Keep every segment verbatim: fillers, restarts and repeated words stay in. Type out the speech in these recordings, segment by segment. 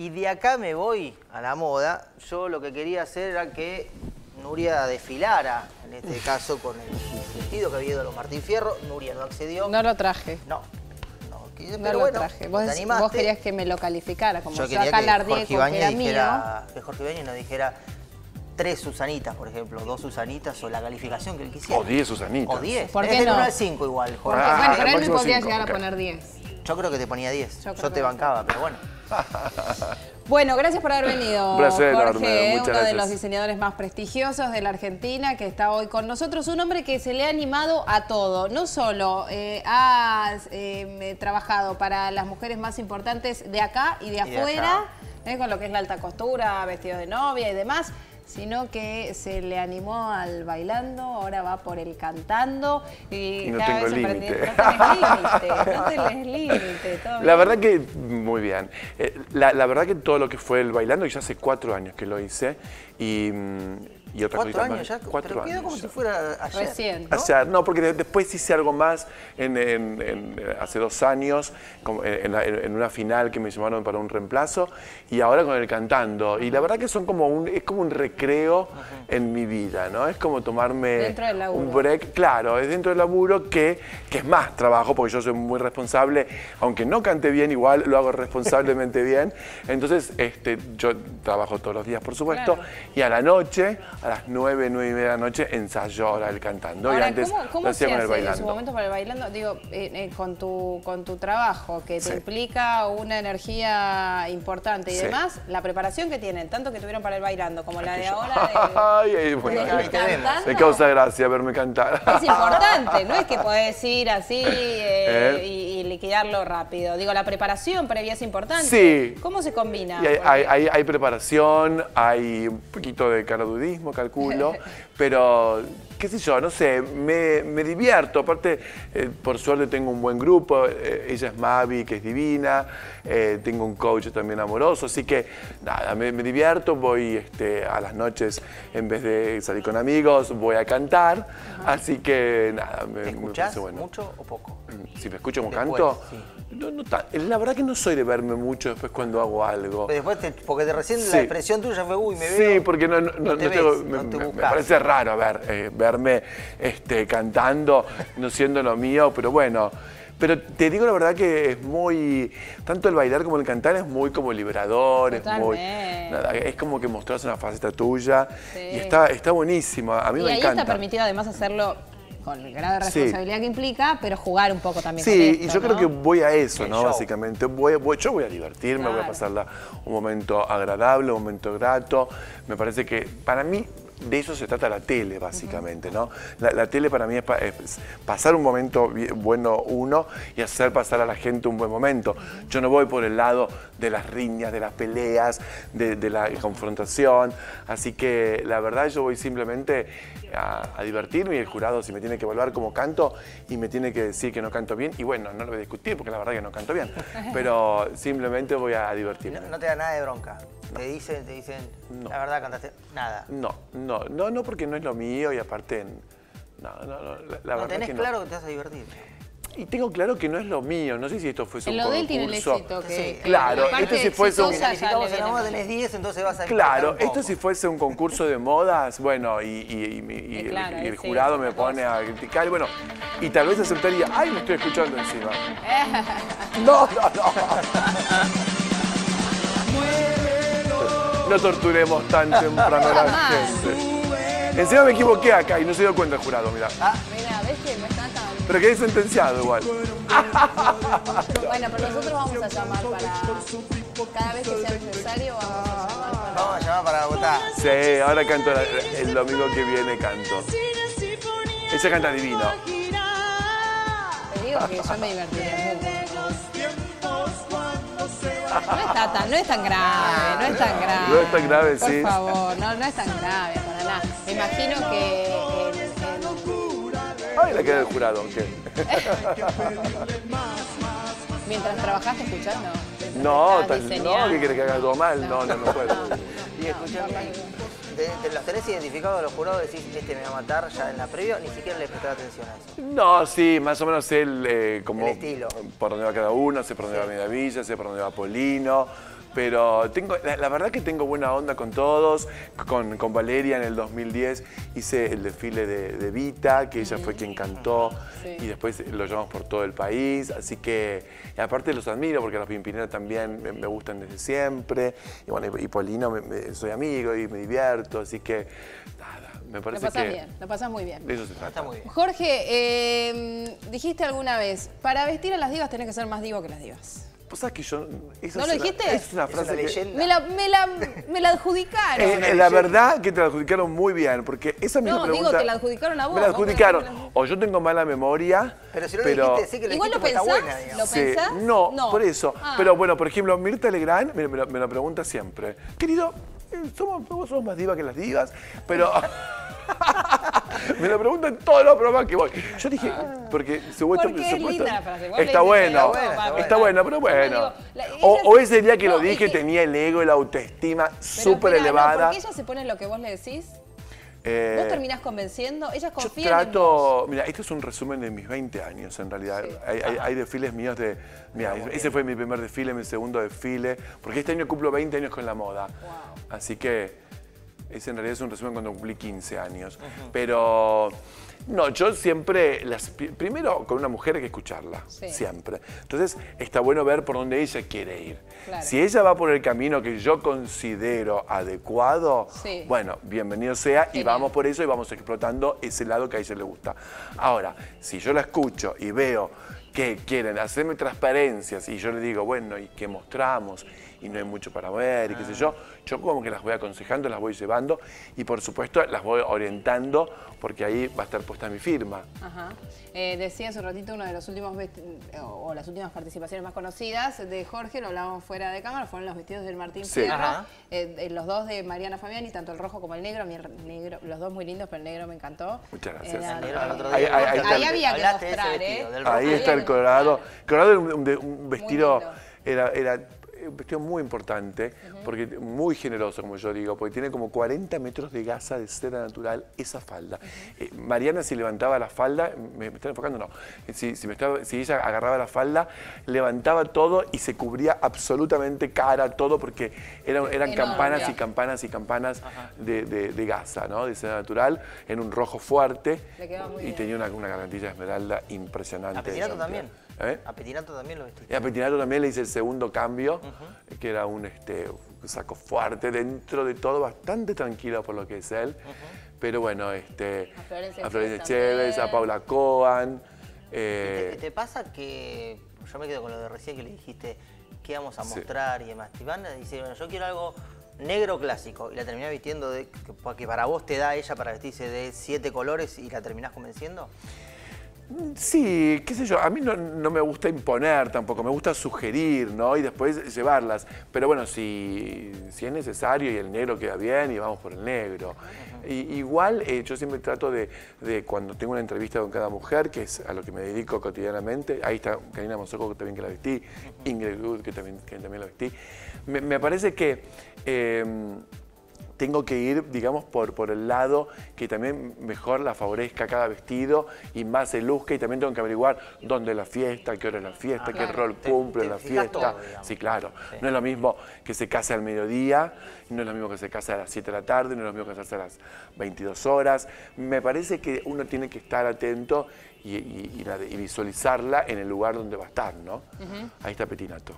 Y de acá me voy a la moda. Yo lo que quería hacer era que Nuria desfilara, en este caso con el vestido que había ido a los Martín Fierro. Nuria no accedió. No lo traje. No. Pero no lo bueno, traje. Vos, vos querías que me lo calificara, como yo, yo acá alardeé que Jorge Ibáñez dijera, que Jorge Ibáñez nos dijera tres Susanitas, por ejemplo, dos Susanitas o la calificación que él quisiera. O diez Susanitas. O diez. ¿Por qué no? Al cinco igual, Jorge. Ah, bueno, pero él me podía cinco, llegar okay. a poner diez. Yo creo que te ponía diez. Yo, yo te bancaba, pero bueno. Bueno, gracias por haber venido, placer, Jorge, uno gracias. de los diseñadores más prestigiosos de la Argentina que está hoy con nosotros, un hombre que se le ha animado a todo, no solo eh, ha eh, trabajado para las mujeres más importantes de acá y de afuera, y de eh, con lo que es la alta costura, vestidos de novia y demás, sino que se le animó al bailando, ahora va por el cantando. Y, y no tengo límite. No tenés límite. No la verdad que, muy bien. Eh, la, la verdad que todo lo que fue el bailando, ya hace cuatro años que lo hice. Y, y otra ¿Cuatro años más, ya? Cuatro pero quedó años, como ya. si fuera ayer. Recién, ¿no? O sea, no, porque de, después hice algo más en, en, en, hace dos años, como en, en, en una final que me llamaron para un reemplazo, y ahora con el cantando. Y la verdad que son como un, es como un creo en mi vida, ¿no? Es como tomarme un break, claro, es dentro del laburo que, que es más trabajo, porque yo soy muy responsable, aunque no cante bien, igual lo hago responsablemente bien. Entonces, este, yo trabajo todos los días, por supuesto, claro. Y a la noche, a las nueve, nueve y media de la noche, ensayo ahora el cantando. Ahora, y antes ¿cómo, cómo lo hacía con el bailando. En su momento para el bailando, digo, eh, eh, con, tu, con tu trabajo, que te sí. implica una energía importante y sí. demás, la preparación que tienen, tanto que tuvieron para el bailando como la de ahora de, ay, bueno, me causa gracia verme cantar. Es importante, no es que podés ir así eh, ¿Eh? Y, y liquidarlo rápido. Digo, la preparación previa es importante. Sí. ¿Cómo se combina? Hay, hay, hay, hay preparación, hay un poquito de caradudismo, calculo, pero qué sé yo, no sé, me, me divierto. Aparte, eh, por suerte tengo un buen grupo, eh, ella es Mavi, que es divina, eh, tengo un coach también amoroso, así que nada, me, me divierto, voy este, a las noches, en vez de salir con amigos, voy a cantar. Ajá. Así que nada, me, ¿Te escuchás me bueno. mucho o poco? Si me escucho como después, canto, sí. no, no, la verdad que no soy de verme mucho después cuando hago algo. Pero después te, porque de recién sí. la expresión tuya fue, uy, me sí, veo. Sí, porque no, no, no, no, te no, tengo, ves, me, no te me parece raro ver, eh, verme este, cantando, no siendo lo mío, pero bueno. Pero te digo la verdad que es muy, tanto el bailar como el cantar es muy como liberador, Totalmente. es muy, nada, es como que mostrás una faceta tuya sí. y está, está buenísimo, a mí y me encanta. Y ahí está permitido además hacerlo con el grado de responsabilidad sí. que implica, pero jugar un poco también. Sí, con esto, y yo ¿no? creo que voy a eso, el ¿no? Show. Básicamente, voy, voy, yo voy a divertirme, claro. voy a pasarla un momento agradable, un momento grato, me parece que para mí, de eso se trata la tele, básicamente, ¿no? La, la tele para mí es, pa, es pasar un momento bien, bueno uno y hacer pasar a la gente un buen momento. Yo no voy por el lado de las riñas, de las peleas, de, de la confrontación. Así que, la verdad, yo voy simplemente a, a divertirme y el jurado, si me tiene que evaluar como canto y me tiene que decir que no canto bien, y bueno, no lo voy a discutir porque la verdad que no canto bien, pero simplemente voy a divertirme. No, no te da nada de bronca. Te dicen, te dicen, no. la verdad cantaste nada. No, no, no, no porque no es lo mío y aparte, no, no, no, la, la no verdad tenés que claro no. que te vas a divertir. Y tengo claro que no es lo mío, no sé si esto fuese un concurso. Lo del éxito que... Sí, claro, esto si fuese un... Claro, esto si fuese un concurso de modas, bueno, y, y, y, y, y, claro, el, y el jurado sí, me pone cosa. a criticar, bueno, y tal vez aceptaría, ay, me estoy escuchando encima. No, no, no. No torturemos tan temprano a la gente. Encima me equivoqué acá y no se dio cuenta el jurado, mirá. Ah, mirá, ves que me está tan... Pero quedé sentenciado igual. Bueno, pero nosotros vamos a llamar para... Cada vez que sea necesario vamos a llamar para... Vamos a llamar para votar. Sí, ahora canto la... el domingo que viene canto. Ella canta divino. Te digo que yo me divertiré mucho. No está tan, no es tan grave, no es tan grave. No es tan grave, por sí. Por favor, no, no es tan grave para nada. Me imagino que... El, el... Ay, la queda del jurado, ¿qué? Mientras trabajaste escuchando. No, estás, no, ¿qué quieres que haga algo mal? No, no, no puedo. Y escuchame, ¿te los tenés identificados los jurados? Decís, este me va a matar ya en la previa, ni siquiera le prestar atención a eso. No, sí, más o menos sé el, eh, como el estilo. Por dónde va cada uno, sé por dónde sí. va Mediavilla, sé por dónde va Polino, pero tengo, la, la verdad que tengo buena onda con todos. Con, con Valeria en el dos mil diez hice el desfile de, de Vita, que ella fue quien cantó, sí. Y después lo llevamos por todo el país, así que, y aparte los admiro porque los pimpineros también me, me gustan desde siempre, y bueno, y, y Polino me, me, soy amigo y me divierto, así que nada, me parece lo pasás que... bien, lo pasás muy bien. Eso se trata. Está muy bien. Jorge, eh, dijiste alguna vez, para vestir a las divas tenés que ser más divo que las divas. ¿Vos sabés que yo...? ¿No lo dijiste? Es una frase que... Me la, me la, me la adjudicaron. Eh, la verdad que te la adjudicaron muy bien, porque esa misma pregunta... No, digo, te la adjudicaron a vos. Me la adjudicaron. O yo tengo mala memoria, pero... si no lo dijiste, sí que lo dijiste porque está buena, digamos. ¿Lo pensás? No, por eso. Pero bueno, por ejemplo, Mirtha Legrand me, me, lo, me lo pregunta siempre. Querido, somos, vos sos más diva que las divas, pero... Me lo preguntan todos los programas que voy. Yo dije, porque supuesto, porque es supuesto, linda la frase. Está, está bueno, está bueno, pero bueno. O, o ese día que no, lo dije es que... tenía el ego y la autoestima súper elevada. No, ¿por qué ella se pone lo que vos le decís? Eh, ¿Vos terminás convenciendo? Ellas confían. Yo trato, mira, este es un resumen de mis veinte años en realidad. Sí. Hay, hay, hay desfiles míos de... Mira, ese bien. Fue mi primer desfile, mi segundo desfile, porque este año cumplo veinte años con la moda. Wow. Así que... Ese en realidad es un resumen cuando cumplí quince años. Uh-huh. Pero, no, yo siempre, las, primero con una mujer hay que escucharla, sí. Siempre. Entonces, está bueno ver por dónde ella quiere ir. Claro. Si ella va por el camino que yo considero adecuado, sí. Bueno, bienvenido sea. Genial. Y vamos por eso y vamos explotando ese lado que a ella le gusta. Ahora, si yo la escucho y veo que quieren hacerme transparencias y yo le digo, bueno, ¿y qué mostramos? Y no hay mucho para ver, y qué sé yo. Yo como que las voy aconsejando, las voy llevando y por supuesto las voy orientando porque ahí va a estar puesta mi firma. Ajá. Eh, decía hace un ratito uno de los últimos o las últimas participaciones más conocidas de Jorge, lo hablábamos fuera de cámara, fueron los vestidos del Martín Fierro, eh, los dos de Mariana Fabiani, tanto el rojo como el negro. Mi negro, los dos muy lindos, pero el negro me encantó. Muchas gracias. Eh, negro, ah, ahí, ahí, ahí, ahí había que mostrar, vestido, ¿eh? Ahí está el colorado. Colorado era un, un vestido, era... era un vestido muy importante, uh-huh. Porque muy generoso, como yo digo, porque tiene como cuarenta metros de gasa de seda natural esa falda. Uh-huh. eh, Mariana, si levantaba la falda, me, me están enfocando, no, si, si, me estaba, si ella agarraba la falda, levantaba todo y se cubría absolutamente cara, todo, porque era, eran enorme. Campanas y campanas y campanas de, de, de gasa, ¿no? De seda natural, en un rojo fuerte, y bien. Tenía una, una gargantilla de esmeralda impresionante. Pettinato también. ¿Eh? A Pettinato también lo vestiste. A Pettinato también le hice el segundo cambio, uh-huh. Que era un, este, un saco fuerte dentro de todo, bastante tranquilo por lo que es él. Uh-huh. Pero bueno, este, a Florencia, a Florencia Chévez, a Paula Coan. Eh. ¿Te, ¿Te pasa que, yo me quedo con lo de recién que le dijiste, qué vamos a mostrar, sí. Y demás? Y van a decir, bueno, yo quiero algo negro clásico y la terminás vistiendo, de, que para vos te da ella para vestirse de siete colores y la terminás convenciendo. Sí, qué sé yo, a mí no, no me gusta imponer tampoco, me gusta sugerir, ¿no? Y después llevarlas. Pero bueno, si, si es necesario y el negro queda bien y vamos por el negro. Uh-huh. Y, igual eh, yo siempre trato de, de, cuando tengo una entrevista con cada mujer, que es a lo que me dedico cotidianamente, ahí está Karina Mosoco, que también que la vestí, uh-huh. Ingrid Wood, que también, que también la vestí, me, me parece que... Eh, tengo que ir, digamos, por, por el lado que también mejor la favorezca cada vestido y más se luzca, y también tengo que averiguar dónde es la fiesta, qué hora es la fiesta, ah, qué claro. Rol cumple te, te la fiesta. Todo, sí, claro. Sí. No es lo mismo que se case al mediodía, no es lo mismo que se case a las siete de la tarde, no es lo mismo que casarse a las veintidós horas. Me parece que uno tiene que estar atento y, y, y, la de, y visualizarla en el lugar donde va a estar, ¿no? Uh-huh. Ahí está Pettinato.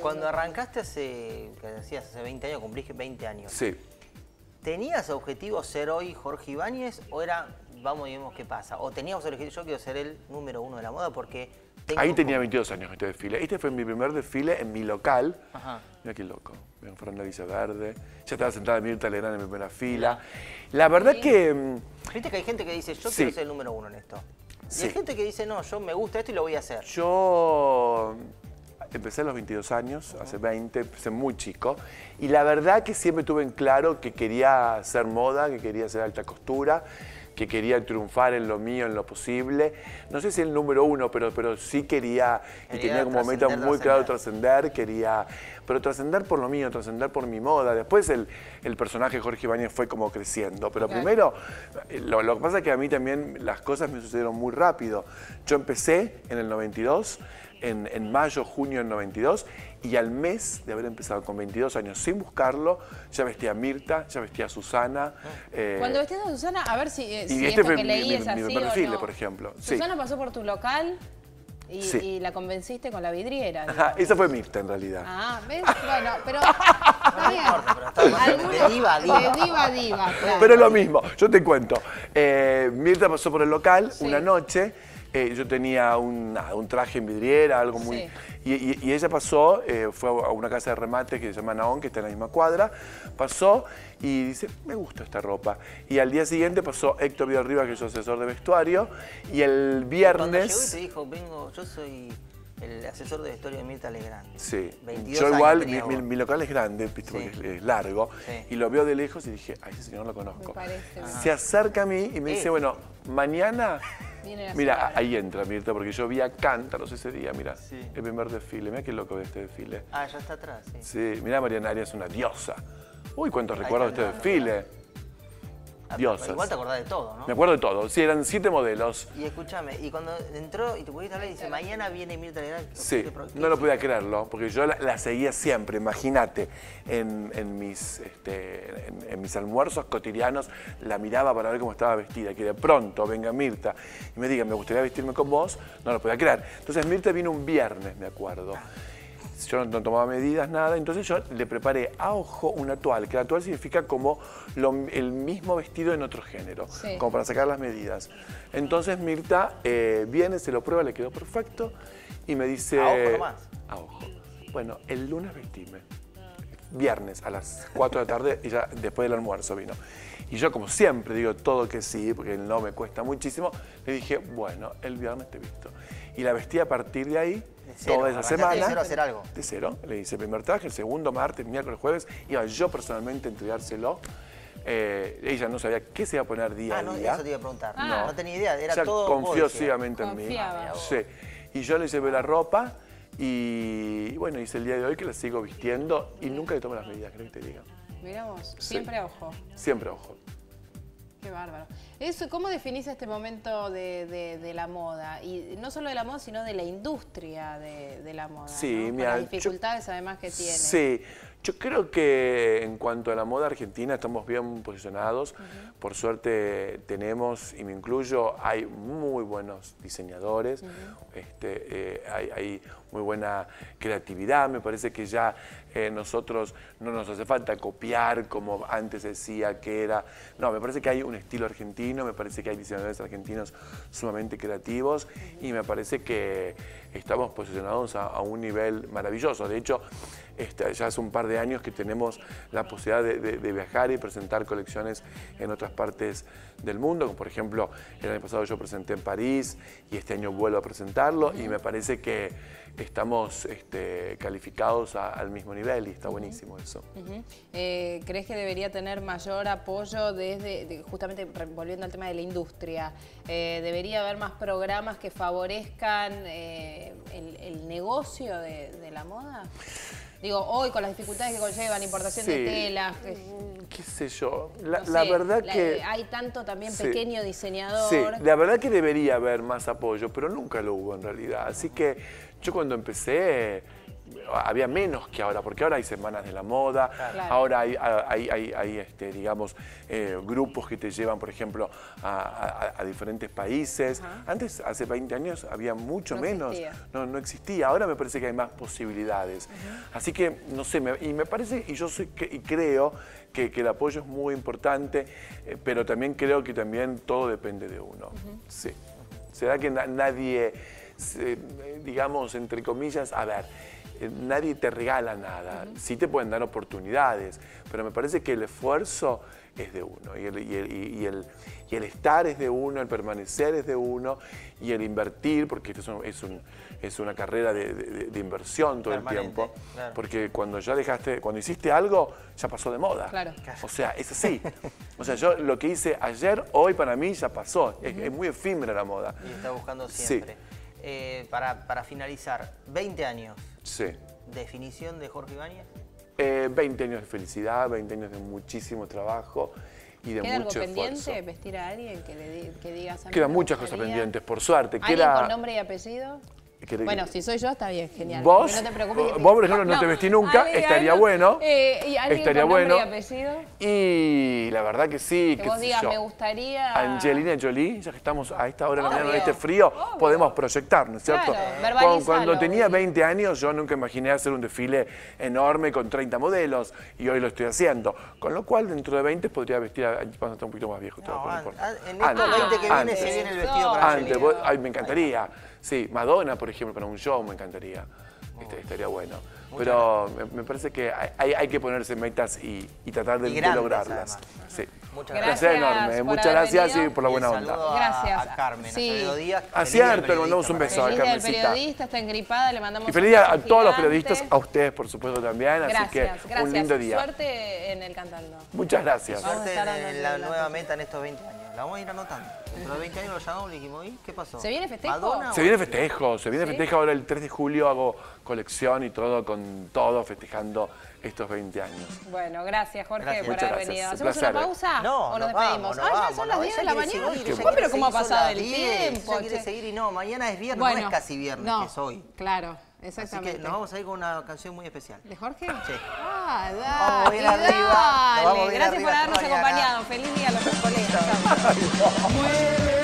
Cuando arrancaste hace, que decías, hace veinte años, cumpliste veinte años. Sí. ¿Tenías objetivo ser hoy Jorge Ibáñez o era, vamos y vemos qué pasa? ¿O tenías objetivo, yo quiero ser el número uno de la moda porque... Tengo ahí tenía veintidós años este desfile. Este fue mi primer desfile en mi local. Ajá. Mira qué loco. Mira, Fernanda Villaverde. Ya estaba sentada Mirtha Legrand en mi primera fila. La verdad sí. Que... Viste que hay gente que dice, yo sí. Quiero ser el número uno en esto. Sí. Y hay gente que dice, no, yo me gusta esto y lo voy a hacer. Yo... Empecé a los veintidós años, uh-huh. Hace veinte, empecé muy chico. Y la verdad que siempre tuve en claro que quería hacer moda, que quería hacer alta costura, que quería triunfar en lo mío, en lo posible. No sé si el número uno, pero, pero sí quería, quería, y tenía como meta muy claro trascender, quería... Pero trascender por lo mío, trascender por mi moda. Después el, el personaje Jorge Ibáñez fue como creciendo. Pero okay. Primero, lo, lo que pasa es que a mí también las cosas me sucedieron muy rápido. Yo empecé en el noventa y dos... en, en mayo, junio del noventa y dos, y al mes de haber empezado con veintidós años sin buscarlo, ya vestía a Mirtha, ya vestía a Susana. Eh, Cuando vestías a Susana, a ver si, si y este esto que leí mi, es mi, así mi perfil, o no. Por ejemplo. Susana sí. pasó por tu local... Y, sí. y la convenciste con la vidriera. Ajá, esa fue Mirtha, en realidad. Ah, ¿ves? Bueno, pero... De diva, diva. De diva, diva, claro. Pero lo mismo, yo te cuento. Eh, Mirtha pasó por el local sí. una noche. Eh, yo tenía un, un traje en vidriera, algo muy... Sí. Y, y, y ella pasó, eh, fue a una casa de remates que se llama Naón, que está en la misma cuadra. Pasó y dice, me gusta esta ropa. Y al día siguiente pasó Héctor Villarriba, que es su asesor de vestuario. Y el viernes... Cuando llegó y te dijo, vengo, yo soy... El asesor de vestuario de Mirtha Legrand. Sí. veintidós Yo igual, años mi, mi, mi local es grande, sí. porque es, es largo. Sí. Y lo veo de lejos y dije, ay, ese señor lo conozco. Me parece, ah. Se acerca a mí y me ¿Eh? dice, bueno, mañana... Mira, ahí entra Mirtha, porque yo vi a Cántaros ese día, mira. Sí. El primer desfile, mira qué loco de este desfile. Ah, ya está atrás, sí. Sí, mira, Mariana Arias es una diosa. Uy, cuántos ay, recuerdos de este desfile. Diosas. Igual te acordás de todo, ¿no? Me acuerdo de todo. Sí, eran siete modelos. Y escúchame, y cuando entró y te pudiste hablar y dice, mañana viene Mirtha Legrand. Sí, no lo podía creerlo, porque yo la, la seguía siempre, imagínate, en, en, mis, este, en, en mis almuerzos cotidianos, la miraba para ver cómo estaba vestida, que de pronto venga Mirtha y me diga, me gustaría vestirme con vos, no lo podía creer. Entonces Mirtha vino un viernes, me acuerdo. Yo no tomaba medidas, nada, entonces yo le preparé a ojo una toalla, que la toalla significa como lo, el mismo vestido en otro género, sí. como para sacar las medidas. Entonces Mirtha eh, viene, se lo prueba, le quedó perfecto y me dice... ¿A ojo nomás? A ojo. Bueno, el lunes vestime. Viernes a las cuatro de la tarde, y ya después del almuerzo vino. Y yo, como siempre, digo todo que sí, porque el no me cuesta muchísimo, le dije, bueno, el viernes te visto. Y la vestí a partir de ahí, de cero, toda esa semana. De cero a hacer algo. De cero. Le hice el primer traje, el segundo, martes, miércoles, jueves. Iba yo personalmente a entregárselo. Eh, ella no sabía qué se iba a poner día ah, a día. Ah, no, eso te iba a preguntar. No, ah. no tenía idea, era o sea, todo confió ciegamente en mí. Sí. Y yo le llevé la ropa. Y bueno, hice el día de hoy que la sigo vistiendo y nunca le tomo las medidas, creo que te diga. Mirá vos, siempre sí. a ojo. Siempre a ojo. Qué bárbaro. Eso, ¿cómo definís este momento de, de, de la moda? Y no solo de la moda, sino de la industria de, de la moda. Sí, ¿no? mira, las dificultades yo, además que tiene. Sí, yo creo que en cuanto a la moda argentina estamos bien posicionados. Uh-huh. Por suerte tenemos, y me incluyo, hay muy buenos diseñadores. Uh-huh. este, eh, hay, hay muy buena creatividad. Me parece que ya eh, nosotros no nos hace falta copiar como antes decía que era. No, me parece que hay un estilo argentino. Me parece que hay diseñadores argentinos sumamente creativos y me parece que estamos posicionados a, a un nivel maravilloso. De hecho, este, ya hace un par de años que tenemos la posibilidad de, de, de viajar y presentar colecciones en otras partes del mundo. Como por ejemplo, el año pasado yo presenté en París y este año vuelvo a presentarlo y me parece que estamos este, calificados a, al mismo nivel y está buenísimo uh-huh. eso. Uh-huh. eh, ¿Crees que debería tener mayor apoyo desde, de, justamente volviendo al tema de la industria, eh, debería haber más programas que favorezcan eh, el, el negocio de, de la moda? Digo, hoy con las dificultades que conllevan, importación sí. de telas... qué sé yo, la, no sé, la verdad la, que... Hay tanto también sí. pequeño diseñador... Sí, la verdad que debería haber más apoyo, pero nunca lo hubo en realidad. Así que yo cuando empecé había menos que ahora, porque ahora hay semanas de la moda, claro. ahora hay, hay, hay, hay este, digamos, eh, grupos que te llevan, por ejemplo, a, a, a diferentes países. Ajá. Antes, hace veinte años, había mucho no menos. Existía. No, no existía. Ahora me parece que hay más posibilidades. Ajá. Así que, no sé, me, y me parece, y yo soy, y creo que, que el apoyo es muy importante, eh, pero también creo que también todo depende de uno. Uh-huh. Sí. ¿Será que na nadie, se, digamos, entre comillas, a ver, eh, nadie te regala nada? Uh-huh. Sí te pueden dar oportunidades, pero me parece que el esfuerzo es de uno y el, y, el, y, el, y el estar es de uno, el permanecer es de uno y el invertir, porque esto es, un, es, un, es una carrera de, de, de inversión todo permanente, el tiempo, claro. porque cuando ya dejaste, cuando hiciste algo, ya pasó de moda. Claro. O sea, es así. O sea, yo lo que hice ayer, hoy para mí ya pasó. Uh-huh. es, es muy efímera la moda. Y está buscando siempre. Sí. Eh, para, para finalizar, veinte años. Sí. ¿Definición de Jorge Ibáñez? Eh, veinte años de felicidad, veinte años de muchísimo trabajo y de ¿Queda mucho algo pendiente? Esfuerzo. ¿Vestir a alguien que, le di, que digas a mí? Quedan muchas cosas pendientes, por suerte. ¿Alguien queda... con nombre y apellido? Bueno, que... si soy yo, está bien, genial. ¿Vos? No te preocupes. Vos, te... vos por ejemplo, no, no te vestís nunca, ¿alguien, estaría alguien, bueno. Eh, ¿Y alguien estaría con nombre bueno. y apellido? Y la verdad que sí. Que, que vos digas, me gustaría... Angelina Jolie, ya que estamos a esta hora de la mañana en este frío, obvio, podemos proyectar, ¿no es cierto? Claro, cuando, cuando tenía veinte años, yo nunca imaginé hacer un desfile enorme con treinta modelos, y hoy lo estoy haciendo. Con lo cual, dentro de veinte podría vestir, a, vamos a estar un poquito más viejo. No, an, an, en estos antes, veinte que viene antes, se viene el vestido para antes, vos, ay, me encantaría. Sí, Madonna, por ejemplo, para un show me encantaría. Oh. Este, estaría bueno. Muy Pero me, me parece que hay, hay que ponerse metas y, y tratar de, y grandes, de lograrlas. Sí. Muchas gracias. gracias enorme. Muchas gracias y por la buena onda. Gracias. A Carmen, sí. a Acevedo Díaz. A cierto, le mandamos un beso a Carmencita. Feliz día al periodista, está engripada, le mandamos un beso. Y feliz día a todos los periodistas, a ustedes por supuesto también. Gracias, así que gracias. un lindo día. Suerte en el Cantando. Muchas gracias. Suerte en la nueva meta en estos veinte años. La vamos a ir anotando. Dentro de veinte años lo llamamos y dijimos, ¿y qué pasó? ¿Se viene festejo? Madonna, se viene festejo, se viene festejo. Ahora el tres de julio hago colección y todo, con todo festejando estos veinte años. Bueno, gracias Jorge gracias. por Muchas haber gracias. venido. ¿Hacemos placer. una pausa no, o nos, nos despedimos? Vamos, ah, nos ya vamos, son las diez no, de la mañana. Seguir, ¿Cómo, pero ¿cómo ha pasado el tiempo? Ella quiere seguir y no, mañana es viernes, bueno, no es casi viernes, no, es hoy. Claro. Exactamente. Así que nos vamos a ir con una canción muy especial. ¿De Jorge? Sí. Ah, dale. Vamos a ir arriba. Dale. Vamos a ir Gracias arriba por habernos acompañado. Feliz día a los colegas.